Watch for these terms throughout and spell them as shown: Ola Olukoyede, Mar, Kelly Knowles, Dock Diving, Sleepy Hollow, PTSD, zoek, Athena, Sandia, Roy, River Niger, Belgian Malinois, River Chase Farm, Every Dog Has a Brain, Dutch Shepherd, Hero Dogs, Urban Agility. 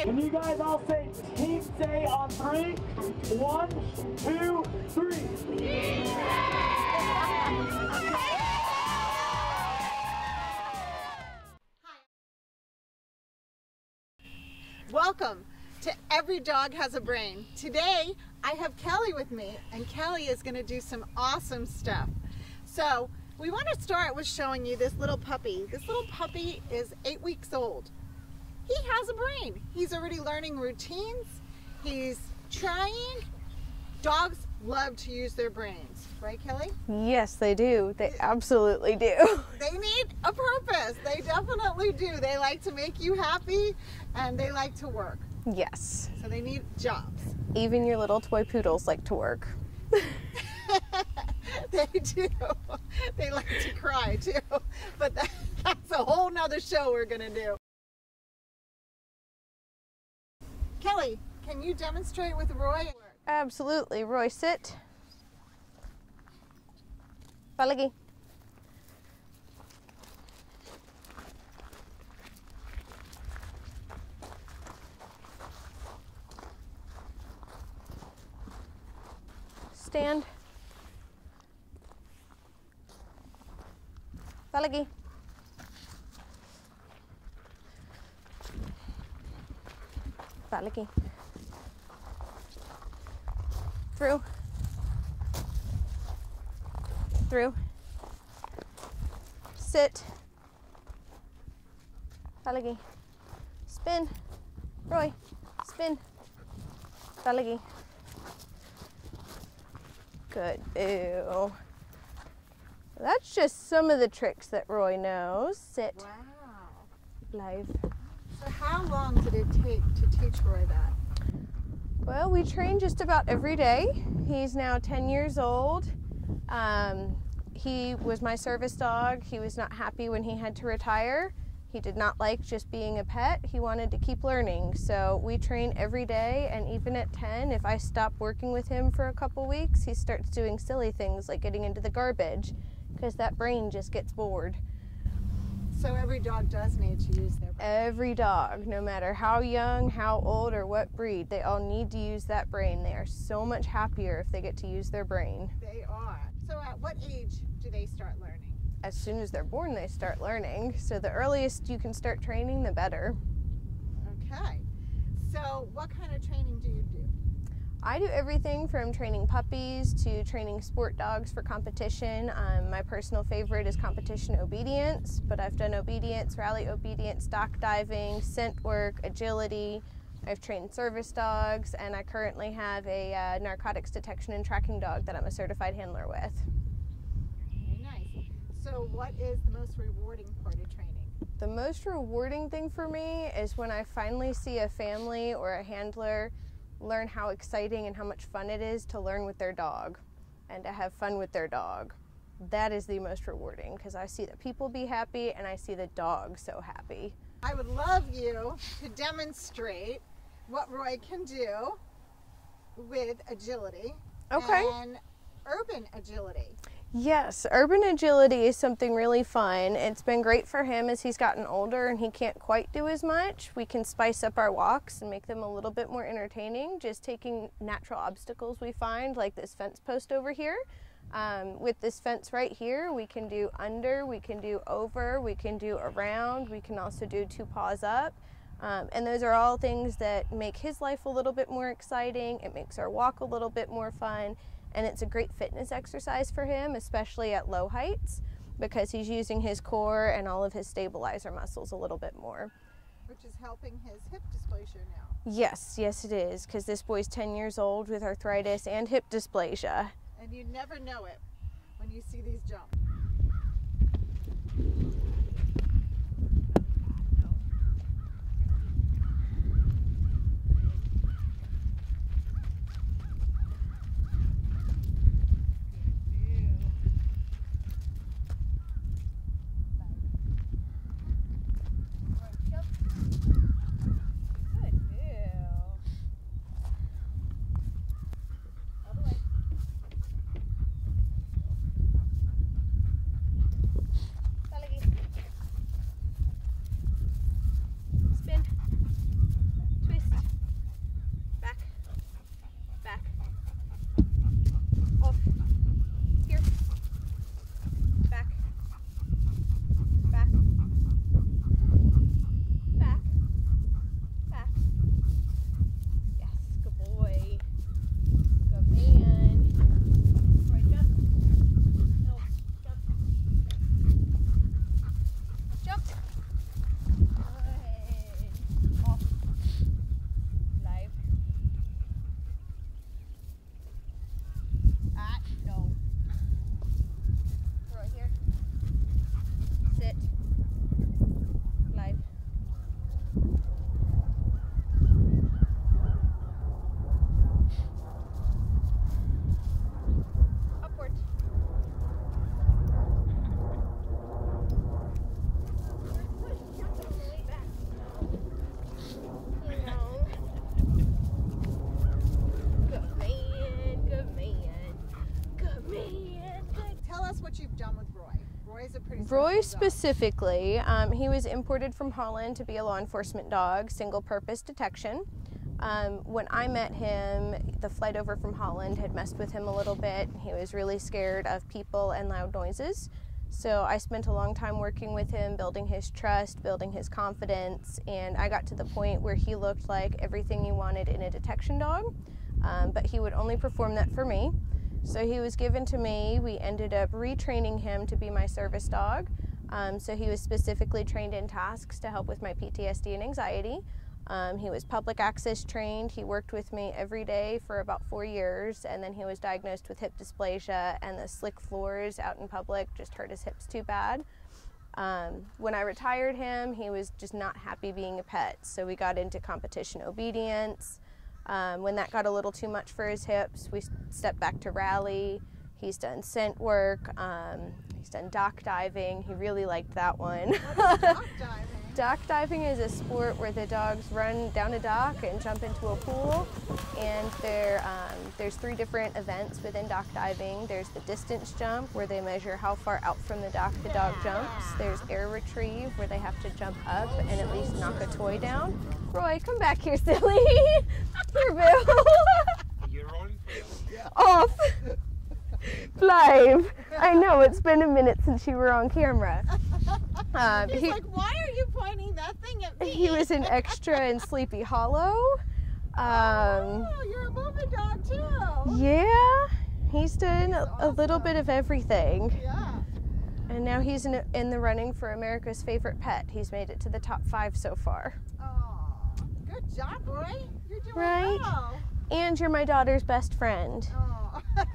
it. When you guys all say Team Say on three, 1, 2, 3. Team Say! Welcome to Every Dog Has a Brain. Today, I have Kelly with me, and Kelly is going to do some awesome stuff. So, we want to start with showing you this little puppy. This little puppy is 8 weeks old. He has a brain. He's already learning routines. He's trying. Dogs love to use their brains. Right, Kelly? Yes, they do. They absolutely do. They need a purpose. They definitely do. They like to make you happy, and they like to work. Yes. So they need jobs. Even your little toy poodles like to work. They do. They like to cry, too. But that's a whole nother show we're going to do. Kelly, can you demonstrate with Roy? Absolutely. Roy, sit. Palagi. Stand. Palagi. Palagi. Through. Through. Sit. Palagi. Spin. Roy. Spin. Palagi. Good. Ew. That's just some of the tricks that Roy knows. Sit. Wow. Live. So how long did it take to teach Roy that? Well, we train just about every day. He's now 10 years old. He was my service dog. He was not happy when he had to retire. He did not like just being a pet. He wanted to keep learning. So we train every day, and even at 10, if I stop working with him for a couple weeks, he starts doing silly things like getting into the garbage because that brain just gets bored. So every dog does need to use their brain. Every dog, no matter how young, how old, or what breed, they all need to use that brain. They are so much happier if they get to use their brain. They are. So at what age do they start learning? As soon as they're born, they start learning. So the earliest you can start training, the better. Okay. So what kind of training do you do? I do everything from training puppies to training sport dogs for competition. My personal favorite is competition obedience, but I've done obedience, rally obedience, dock diving, scent work, agility. I've trained service dogs, and I currently have a narcotics detection and tracking dog that I'm a certified handler with. So what is the most rewarding part of training? The most rewarding thing for me is when I finally see a family or a handler learn how exciting and how much fun it is to learn with their dog and to have fun with their dog. That is the most rewarding because I see the people be happy and I see the dog so happy. I would love you to demonstrate what Roy can do with agility. Okay. And urban agility. Yes, urban agility is something really fun. It's been great for him as he's gotten older and he can't quite do as much. We can spice up our walks and make them a little bit more entertaining, just taking natural obstacles we find, like this fence post over here. With this fence right here, we can do under, we can do over, we can do around, we can also do two paws up. And those are all things that make his life a little bit more exciting. It makes our walk a little bit more fun. And it's a great fitness exercise for him, especially at low heights, because he's using his core and all of his stabilizer muscles a little bit more. Which is helping his hip dysplasia now. Yes, yes it is, because this boy's 10 years old with arthritis and hip dysplasia. And you never know it when you see these jumps. Roy specifically, he was imported from Holland to be a law enforcement dog, single-purpose detection. When I met him, the flight over from Holland had messed with him a little bit. He was really scared of people and loud noises. So I spent a long time working with him, building his trust, building his confidence, and I got to the point where he looked like everything you wanted in a detection dog, but he would only perform that for me. So he was given to me. We ended up retraining him to be my service dog. So he was specifically trained in tasks to help with my PTSD and anxiety. He was public access trained. He worked with me every day for about 4 years, and then he was diagnosed with hip dysplasia, and the slick floors out in public just hurt his hips too bad. When I retired him, he was just not happy being a pet, so we got into competition obedience. When that got a little too much for his hips, we stepped back to rally. He's done scent work. He's done dock diving. He really liked that one. What is dock diving? Dock diving is a sport where the dogs run down a dock and jump into a pool. And there's 3 different events within dock diving. There's the distance jump, where they measure how far out from the dock the dog jumps. There's air retrieve, where they have to jump up and at least knock a toy down. Roy, come back here, silly. Here, Bill. You're on film. Off. Live. I know, it's been a minute since you were on camera. He's like, why are you pointing that thing at me? He was an extra in Sleepy Hollow. Oh, you're a movie dog too. Yeah, he's done a little bit of everything. Yeah. And now he's in the running for America's favorite pet. He's made it to the top 5 so far. Oh, good job, Roy. You're doing well. And you're my daughter's best friend. Oh.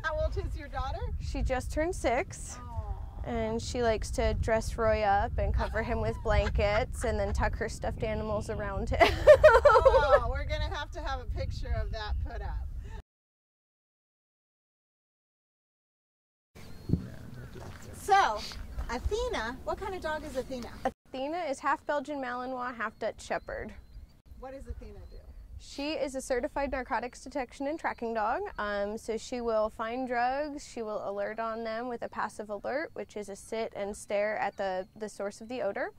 How old is your daughter? She just turned 6. Oh. And she likes to dress Roy up and cover him with blankets and then tuck her stuffed animals around him. Oh, we're going to have a picture of that put up. So, Athena, what kind of dog is Athena? Athena is half Belgian Malinois, half Dutch Shepherd. What does Athena do? She is a certified narcotics detection and tracking dog, so she will find drugs, she will alert on them with a passive alert, which is a sit and stare at the source of the odor.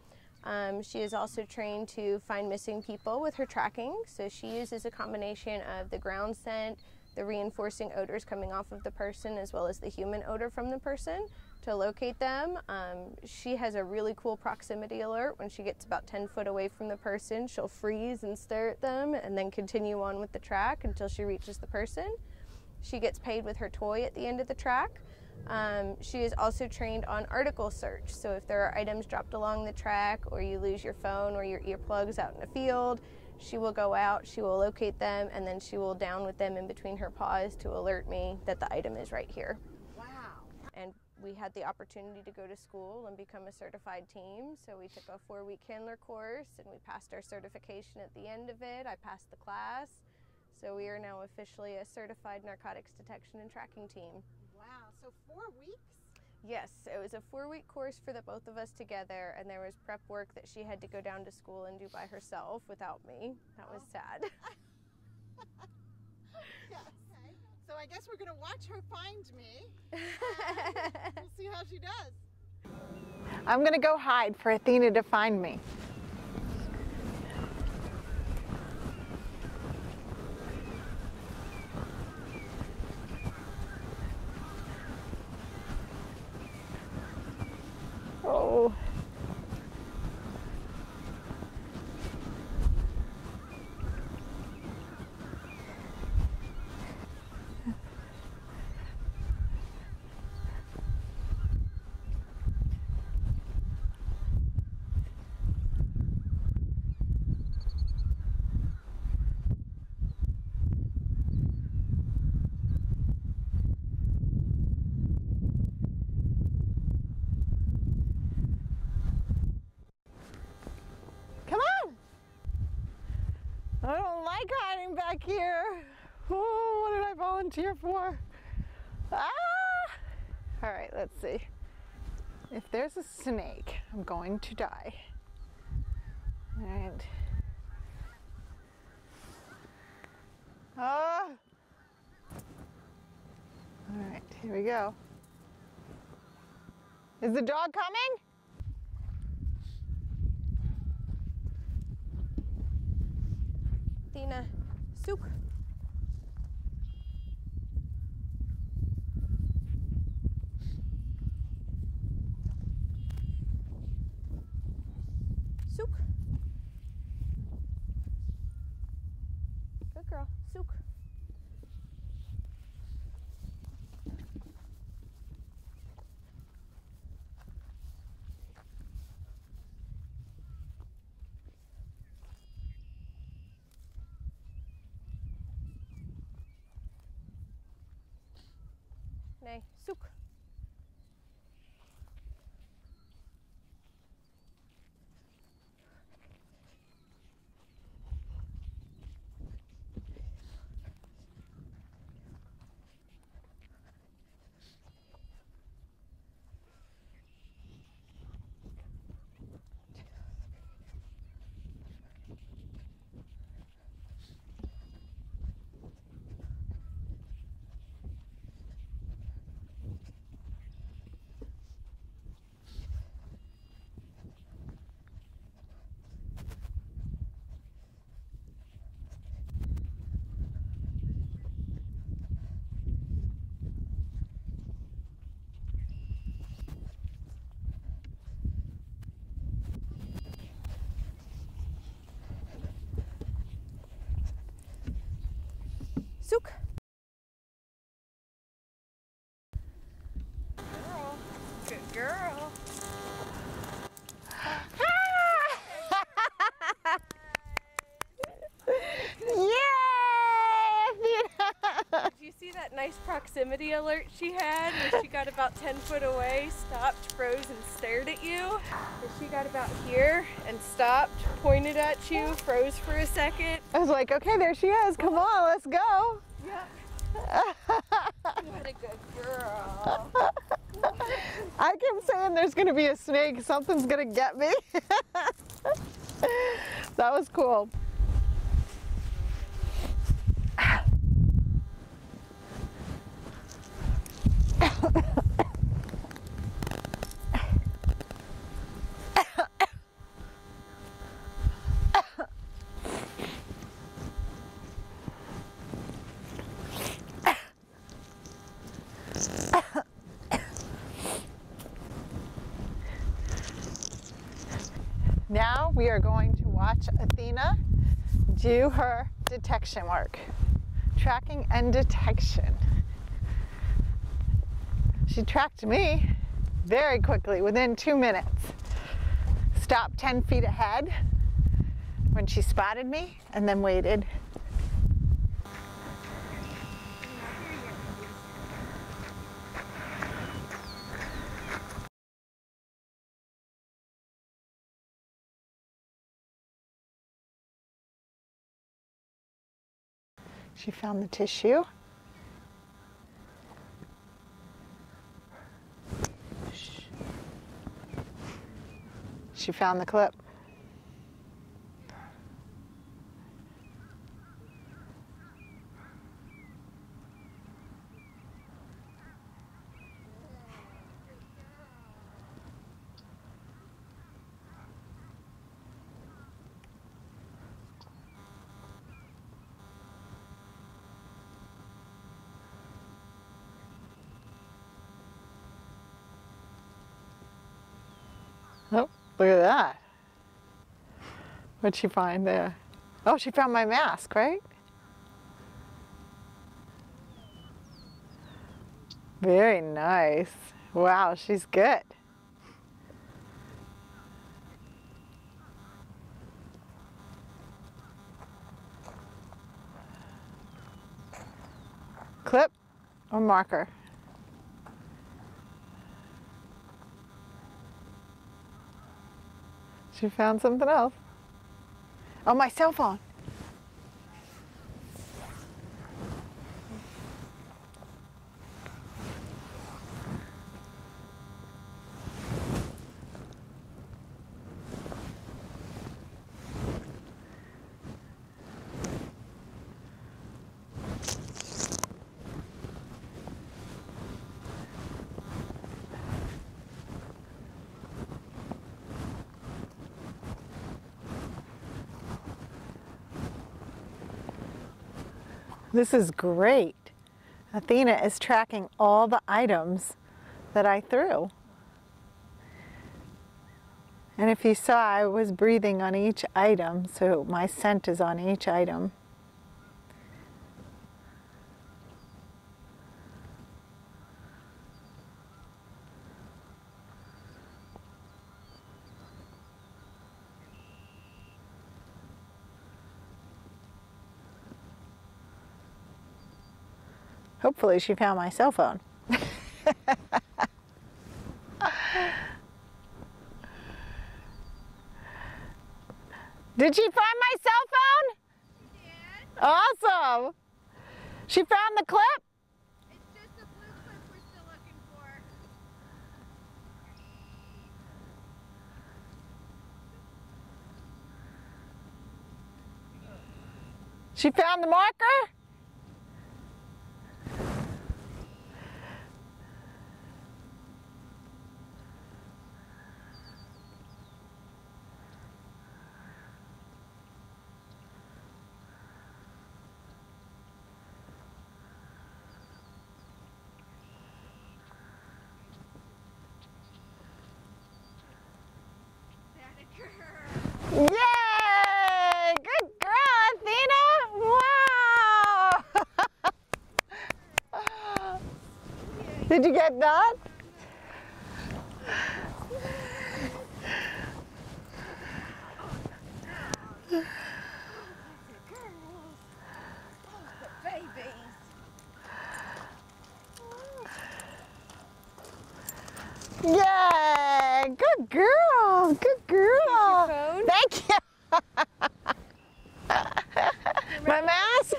She is also trained to find missing people with her tracking, so she uses a combination of the ground scent, the reinforcing odors coming off of the person, as well as the human odor from the person to locate them. She has a really cool proximity alert. When she gets about 10 foot away from the person, she'll freeze and stare at them and then continue on with the track until she reaches the person. She gets paid with her toy at the end of the track. She is also trained on article search. So if there are items dropped along the track, or you lose your phone or your earplugs out in a field, she will go out, she will locate them, and then she will down with them in between her paws to alert me that the item is right here. Wow. And we had the opportunity to go to school and become a certified team, so we took a 4-week handler course and we passed our certification at the end of it. I passed the class, so we are now officially a certified narcotics detection and tracking team. Wow, so 4 weeks? Yes, it was a 4-week course for the both of us together, and there was prep work that she had to go down to school and do by herself without me. That was sad. Yeah, okay. So I guess we're gonna watch her find me. We'll see how she does. I'm gonna go hide for Athena to find me. Back here. Oh, what did I volunteer for? Ah! All right, let's see. If there's a snake, I'm going to die. All right. Ah! All right, here we go. Is the dog coming? Athena soup. Soek. Good girl. Soek. Nee, zoek. Zoek. Girl. Good girl. Ah! Yay! Did you see that nice proximity alert she had when she got about 10 foot away, stopped, froze, and stared at you? When she got about here and stopped, pointed at you, froze for a second. I was like, okay, there she is. Come on, let's go. Yep. What a good girl. I kept saying there's going to be a snake. Something's going to get me. That was cool. Now we are going to watch Athena do her detection work. Tracking and detection. She tracked me very quickly, within 2 minutes. Stopped 10 feet ahead when she spotted me and then waited. She found the tissue. She found the clip. Oh, look at that. What'd she find there? Oh, she found my mask, right? Very nice. Wow, she's good. Clip or marker? She found something else. Oh, my cell phone. This is great. Athena is tracking all the items that I threw. And if you saw, I was breathing on each item, so my scent is on each item. Hopefully she found my cell phone. Did she find my cell phone? She did. Awesome. She found the clip? It's just the blue clip we're still looking for. She found the marker? Yay! Good girl, Athena! Wow! Did you get that? Yay! Good girl! Good girl! Thank you! My mask?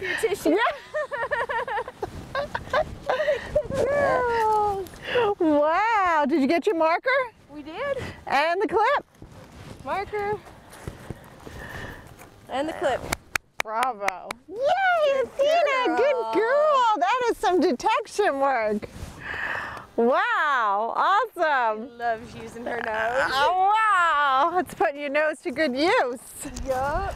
Your tissue? Yeah. Wow! Did you get your marker? We did. And the clip? Marker. And the clip. Bravo. Yay, Athena! Good girl! That is some detection work. Wow, awesome. She loves using her nose. Oh, wow. That's putting your nose to good use. Yup.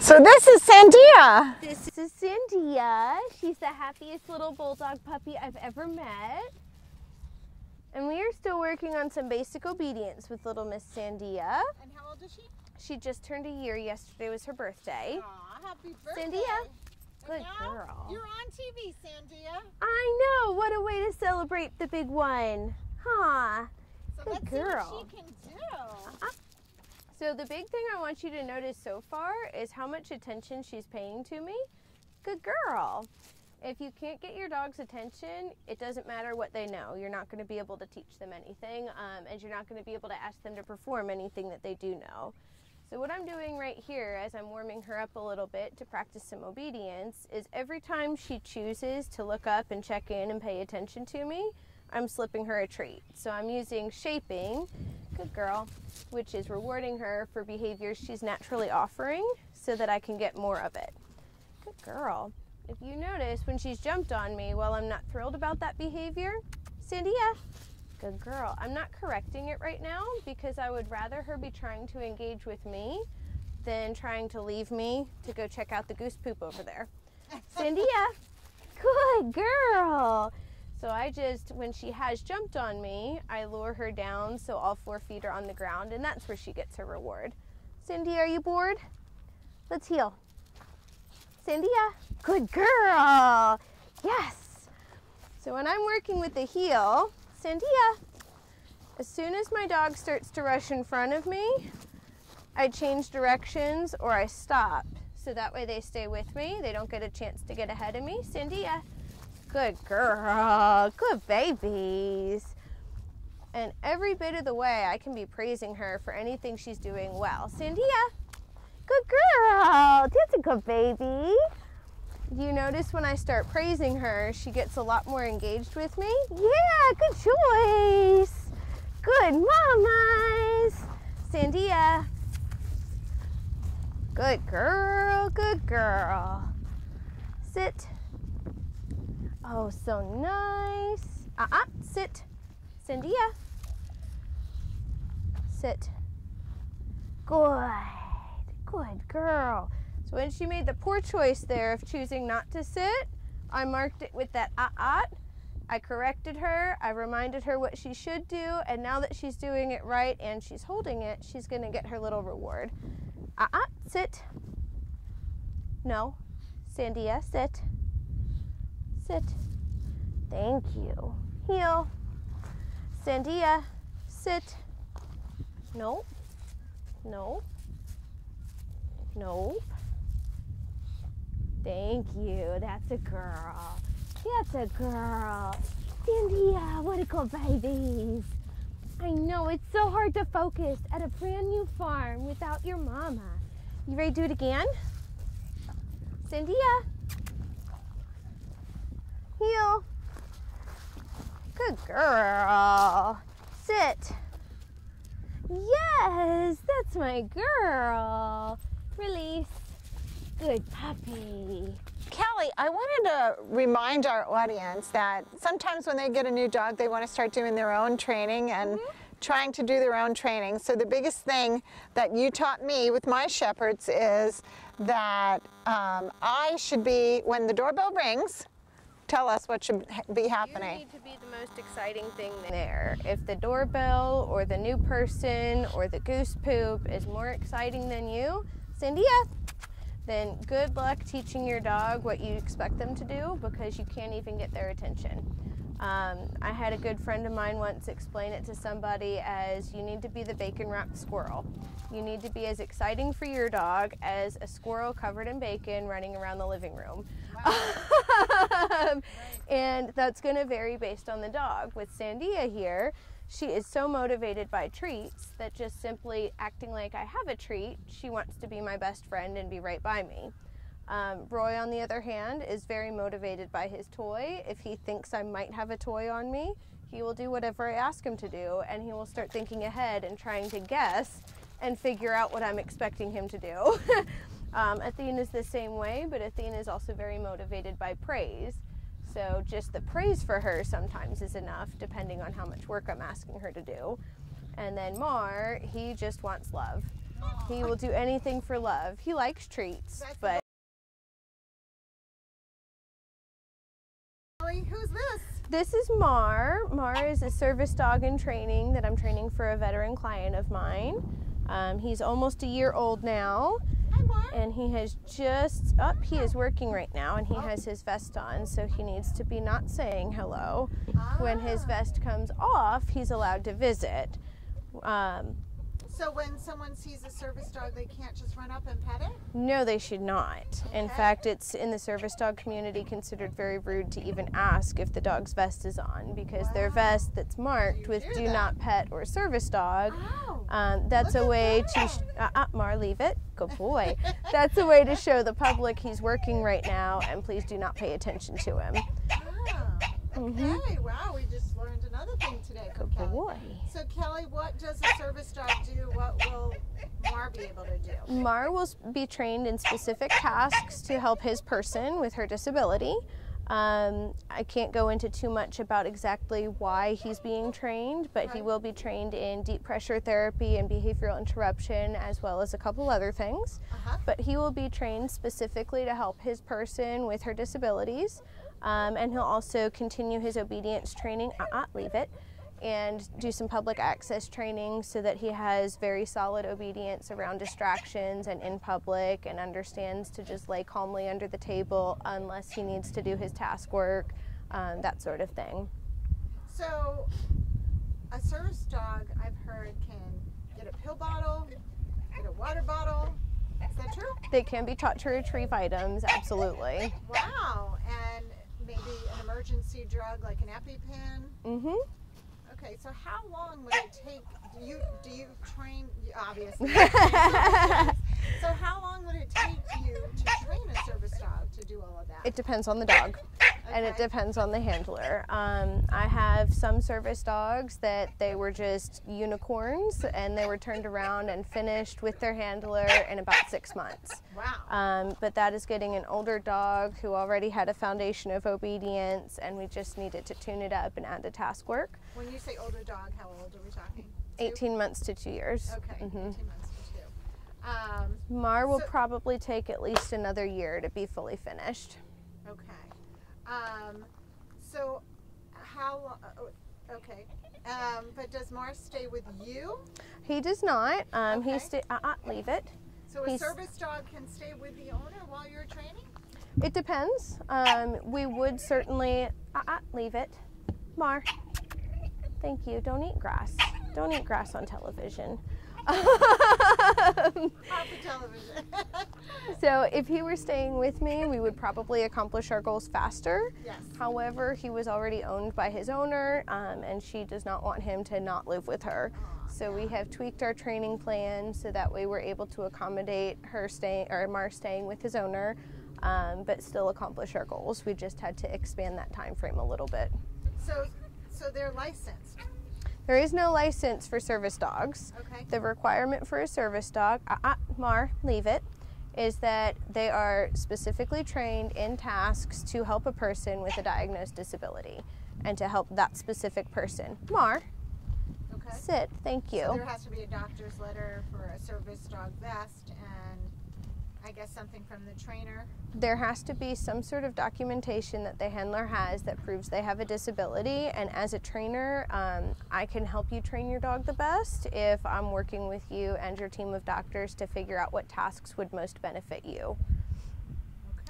So this is Sandia. This is Sandia. She's the happiest little bulldog puppy I've ever met. And we are still working on some basic obedience with little Miss Sandia. And how old is she? She just turned a year. Yesterday was her birthday. Aw, happy birthday. Sandia, good girl. You're on TV, Sandia. I know. What a way to celebrate the big one. Huh. So good girl. See what she can do. So the big thing I want you to notice so far is how much attention she's paying to me. Good girl. If you can't get your dog's attention, it doesn't matter what they know. You're not going to be able to teach them anything, and you're not going to be able to ask them to perform anything that they do know. So what I'm doing right here as I'm warming her up a little bit to practice some obedience is every time she chooses to look up and check in and pay attention to me, I'm slipping her a treat. So I'm using shaping, good girl, which is rewarding her for behaviors she's naturally offering so that I can get more of it. Good girl. If you notice, when she's jumped on me, while I'm not thrilled about that behavior, Sandia, good girl. I'm not correcting it right now because I would rather her be trying to engage with me than trying to leave me to go check out the goose poop over there. Sandia, good girl. So I just, when she has jumped on me, I lure her down so all 4 feet are on the ground, and that's where she gets her reward. Sandia, are you bored? Let's heal. Sandia, good girl. Yes. So when I'm working with the heel, Sandia, as soon as my dog starts to rush in front of me, I change directions or I stop. So that way they stay with me. They don't get a chance to get ahead of me. Sandia, good girl. Good babies. And every bit of the way I can be praising her for anything she's doing well. Sandia, good girl. That's a good baby. You notice when I start praising her, she gets a lot more engaged with me. Yeah, good choice. Good mamas. Sandia. Good girl, good girl. Sit. Oh, so nice. Sit. Sandia. Sit. Good. Good girl. So when she made the poor choice there of choosing not to sit, I marked it with that I corrected her, I reminded her what she should do, and now that she's doing it right and she's holding it, she's gonna get her little reward. Sit. No. Sandia, sit. Sit. Thank you. Heel. Sandia, sit. No. No. Nope. Thank you. That's a girl. That's a girl. Sandia, what a cool babies. I know, it's so hard to focus at a brand new farm without your mama. You ready to do it again? Sandia. Heel. Good girl. Sit. Yes, that's my girl. Release. Good puppy. Callie, I wanted to remind our audience that sometimes when they get a new dog, they want to start doing their own training and trying to do their own training. So the biggest thing that you taught me with my shepherds is that I should be, when the doorbell rings, tell us what should be happening. You need to be the most exciting thing there. If the doorbell or the new person or the goose poop is more exciting than you, Sandia, then good luck teaching your dog what you expect them to do, because you can't even get their attention. I had a good friend of mine once explain it to somebody as, you need to be the bacon-wrapped squirrel. You need to be as exciting for your dog as a squirrel covered in bacon running around the living room. Wow. And that's going to vary based on the dog. With Sandia here, she is so motivated by treats that just simply acting like I have a treat, she wants to be my best friend and be right by me. Roy, on the other hand, is very motivated by his toy. If he thinks I might have a toy on me, he will do whatever I ask him to do, and he will start thinking ahead and trying to guess and figure out what I'm expecting him to do. Athena is the same way, but Athena is also very motivated by praise. So just the praise for her sometimes is enough, depending on how much work I'm asking her to do. And then Mar, he just wants love. He will do anything for love. He likes treats, but... Who's this? This is Mar. Mar is a service dog in training that I'm training for a veteran client of mine. He's almost a year old now. Hi, Mar. And he has just, he is working right now, and he has his vest on, so he needs to be not saying hello. When his vest comes off, he's allowed to visit. So when someone sees a service dog, they can't just run up and pet it? No, they should not. Okay. In fact, it's in the service dog community considered very rude to even ask if the dog's vest is on, because their vest that's marked with do not pet or service dog, that's a way to, Mar, leave it, good boy. That's a way to show the public he's working right now and please do not pay attention to him. Okay, wow, we just learned another thing today from Kelly. So Kelly, what does a service dog do? What will Mar be able to do? Mar will be trained in specific tasks to help his person with her disability. I can't go into too much about exactly why he's being trained, but he will be trained in deep pressure therapy and behavioral interruption, as well as a couple other things. But he will be trained specifically to help his person with her disabilities. And he'll also continue his obedience training, leave it, and do some public access training so that he has very solid obedience around distractions and in public, and understands to just lay calmly under the table unless he needs to do his task work, that sort of thing. So a service dog, I've heard, can get a pill bottle, get a water bottle. Is that true? They can be taught to retrieve items, absolutely. Wow. And maybe an emergency drug like an EpiPen. Okay, so how long would it take? Do you train? Obviously. So how long would it take you to train a service dog to do all of that? It depends on the dog, and it depends on the handler. I have some service dogs that they were just unicorns, and they were turned around and finished with their handler in about 6 months. Wow. But that is getting an older dog who already had a foundation of obedience, and we just needed to tune it up and add to task work. When you say older dog, how old are we talking? 18 months to 2 years. Okay, 18 months to 2. Mar will probably take at least another year to be fully finished. Okay. So how, okay. But does Mar stay with you? He does not. Okay. He stay, leave it. So a service dog can stay with the owner while you're training? It depends. We would certainly, leave it. Mar, thank you. Don't eat grass. Don't eat grass on television. Television. So if he were staying with me, we would probably accomplish our goals faster. Yes. However, he was already owned by his owner, and she does not want him to not live with her. Aww, so we have tweaked our training plan so that way we're able to accommodate her staying, or Mar staying with his owner, but still accomplish our goals. We just had to expand that time frame a little bit. So they're licensed. There is no license for service dogs. Okay. The requirement for a service dog, Mar, leave it, is that they are specifically trained in tasks to help a person with a diagnosed disability and to help that specific person. Mar, okay. Sit, thank you. So there has to be a doctor's letter for a service dog vest and I guess something from the trainer. There has to be some sort of documentation that the handler has that proves they have a disability, and as a trainer, I can help you train your dog the best if I'm working with you and your team of doctors to figure out what tasks would most benefit you.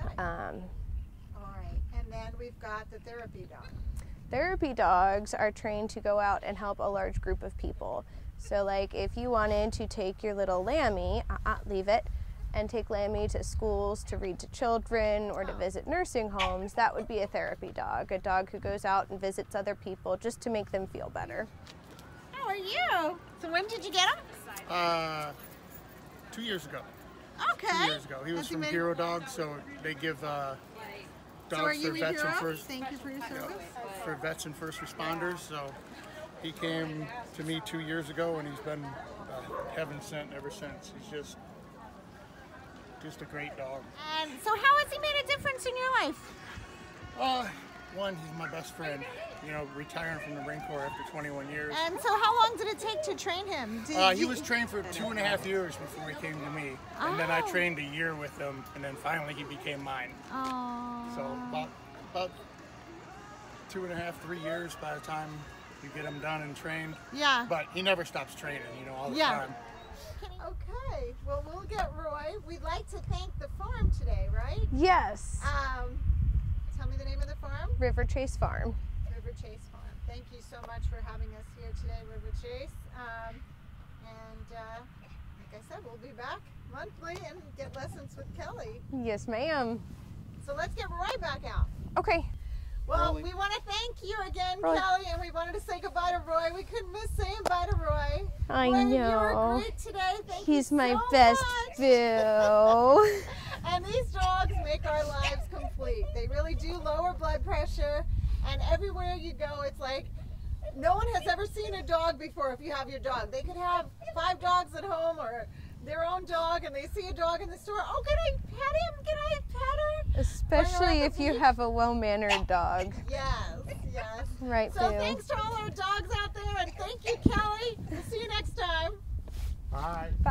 Okay. All right, and then we've got the therapy dog. Therapy dogs are trained to go out and help a large group of people. So like if you wanted to take your little Lammy, leave it, and take Lammy to schools to read to children or to visit nursing homes, that would be a therapy dog, a dog who goes out and visits other people just to make them feel better. How are you? So when did you get him? 2 years ago. Okay. 2 years ago. He was from Hero Dogs, so they give dogs for vets and first. Thank you for your service. Yeah, for vets and first responders. So he came to me 2 years ago, and he's been heaven sent ever since. He's just a great dog. So how has he made a difference in your life? One, he's my best friend. You know, retiring from the Marine Corps after 21 years. And so how long did it take to train him? He was trained for 2.5 years before he came to me. Oh. And then I trained a year with him, and then finally he became mine. Oh. So about 2.5, 3 years by the time you get him done and trained. Yeah. But he never stops training, you know, all the time. Okay, well, we'll get Roy. We'd like to thank the farm today, right? Yes. Tell me the name of the farm. River Chase Farm. River Chase Farm. Thank you so much for having us here today, River Chase. Like I said, we'll be back monthly and get lessons with Kelly. Yes, ma'am. So let's get Roy back out. Okay. Well, Roy, we want to thank you again, Roy. Kelly, and we wanted to say goodbye to Roy. We couldn't miss saying bye to Roy. I know. You were great today. He's my best boo. And these dogs make our lives complete. They really do lower blood pressure, and everywhere you go, it's like no one has ever seen a dog before if you have your dog. They could have 5 dogs at home or their own dog, and they see a dog in the store. Oh, can I pet him? Can I pet her? Especially if you have a well-mannered dog. Yes, yes. Right, so Boo. Thanks to all our dogs out there, and thank you, Kelly. We'll see you next time. Bye. Bye.